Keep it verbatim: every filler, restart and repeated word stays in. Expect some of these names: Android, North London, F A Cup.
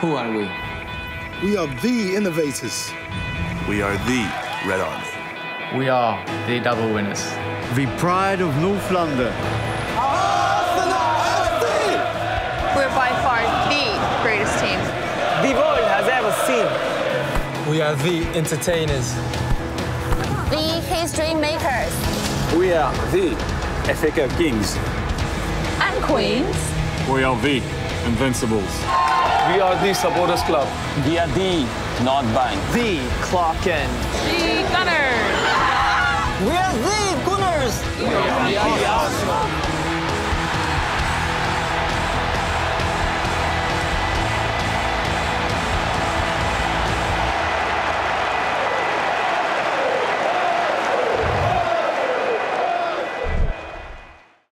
Who are we? We are the innovators. We are the Red Army. We are the double winners. The pride of North London. We're by far the greatest team the world has ever seen. We are the entertainers. The history makers. We are the F A Cup kings. And queens. We are the Invincibles. We are the Supporters Club. We are the North Bank. The Clock End. The Gunners. We are the Gunners. We are the